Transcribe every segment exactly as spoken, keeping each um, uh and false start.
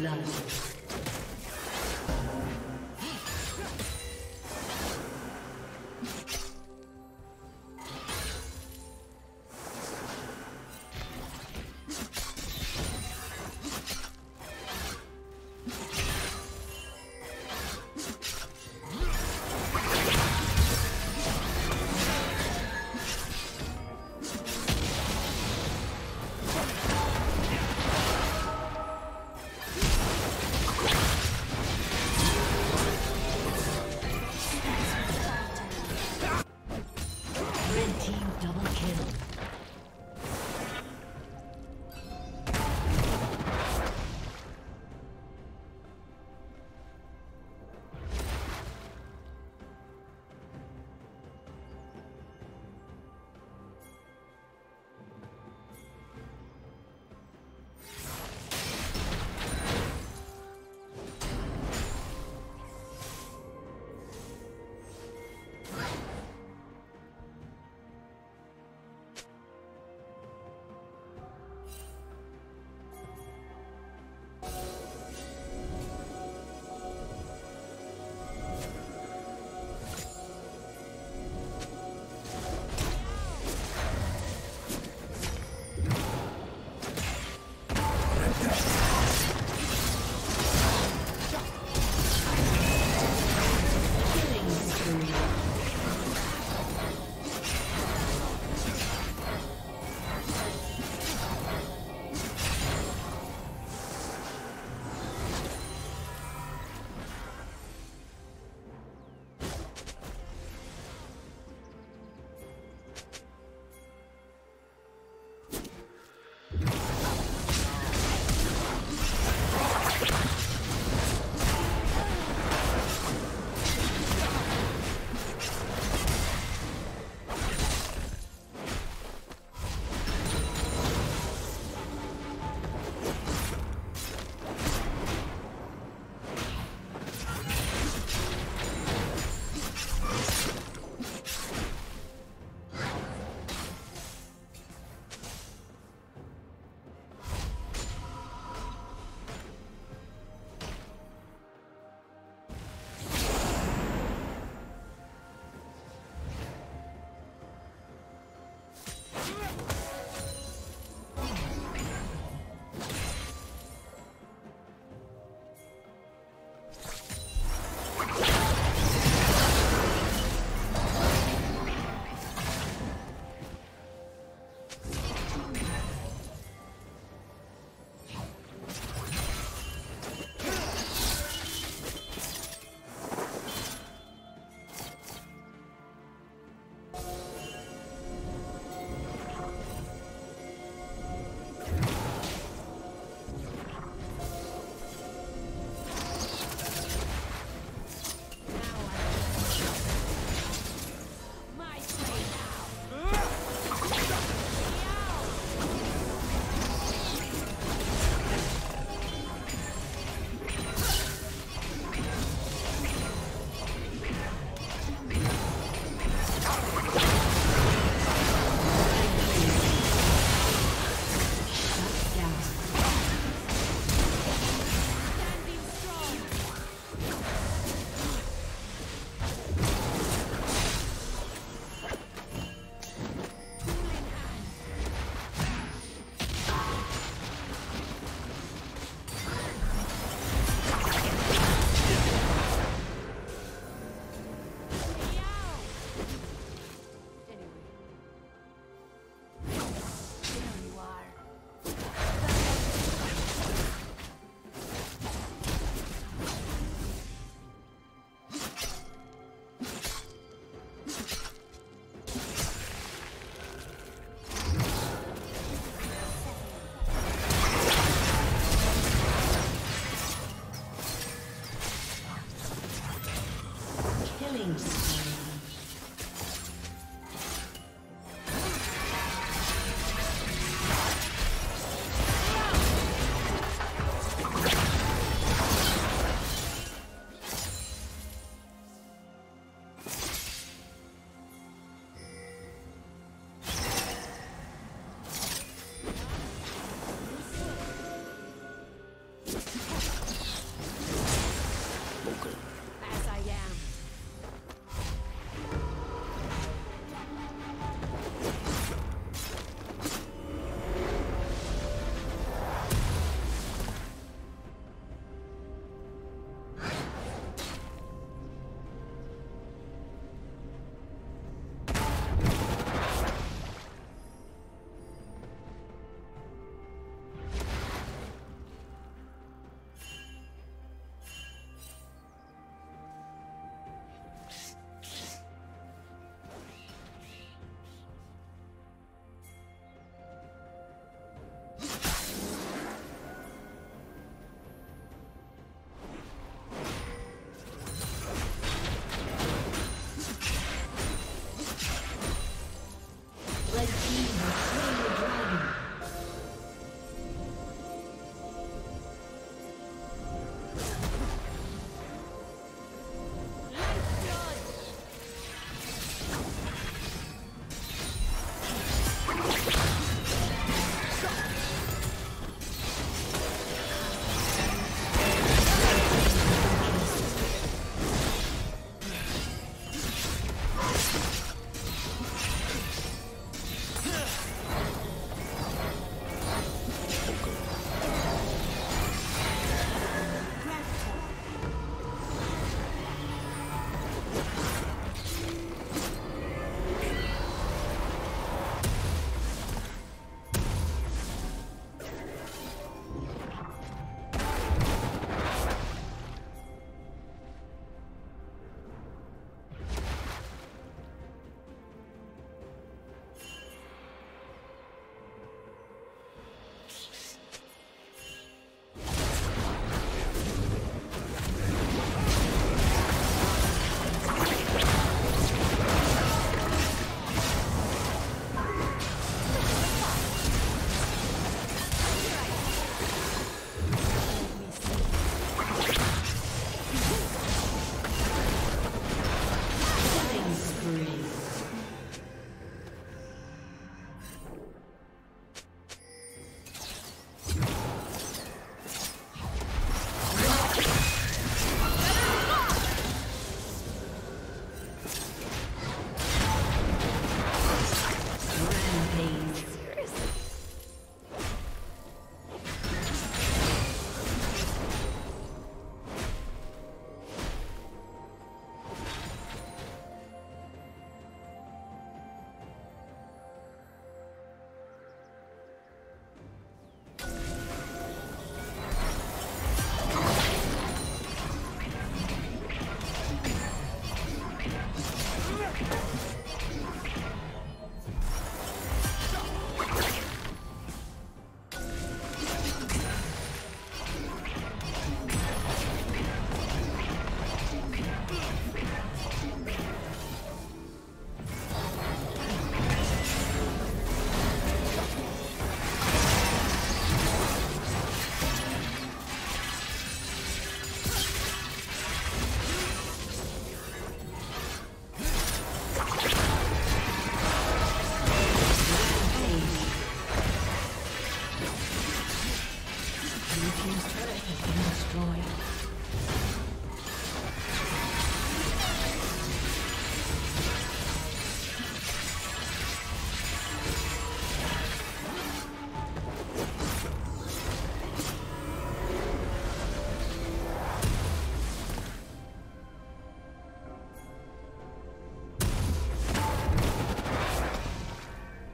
blood.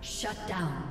Shut down.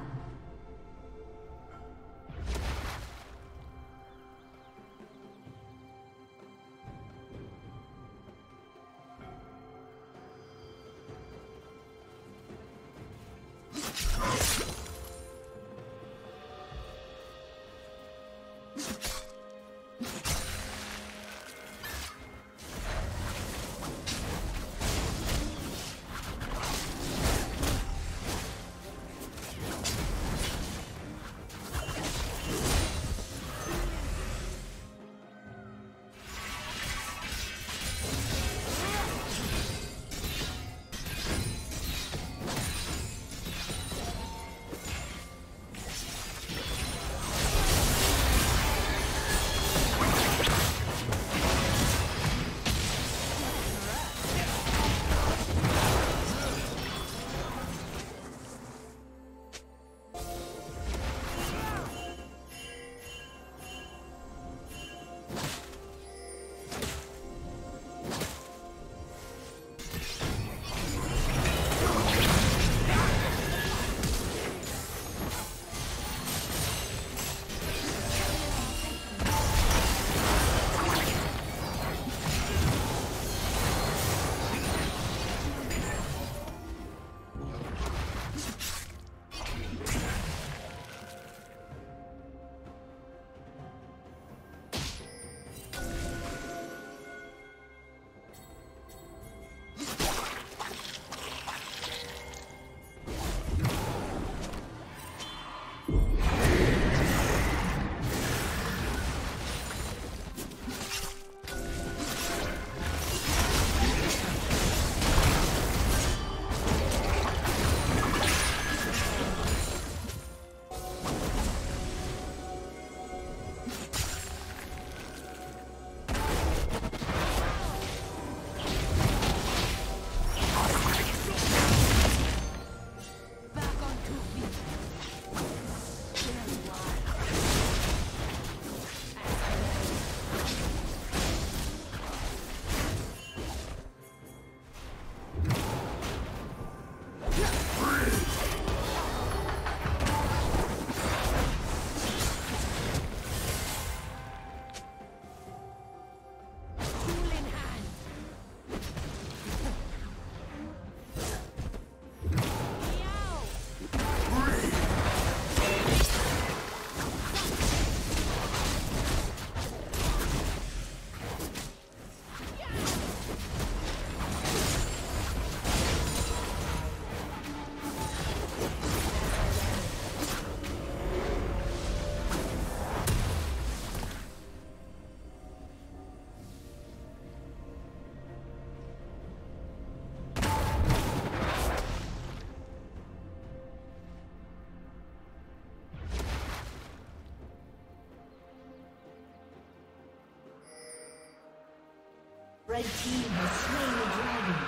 Red team has slain the dragon.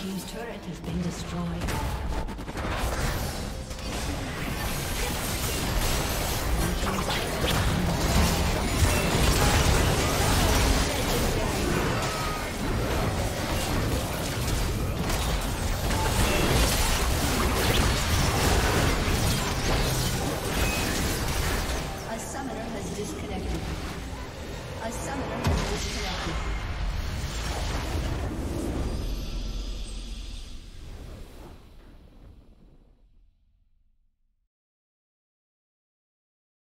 Team's turret has been destroyed.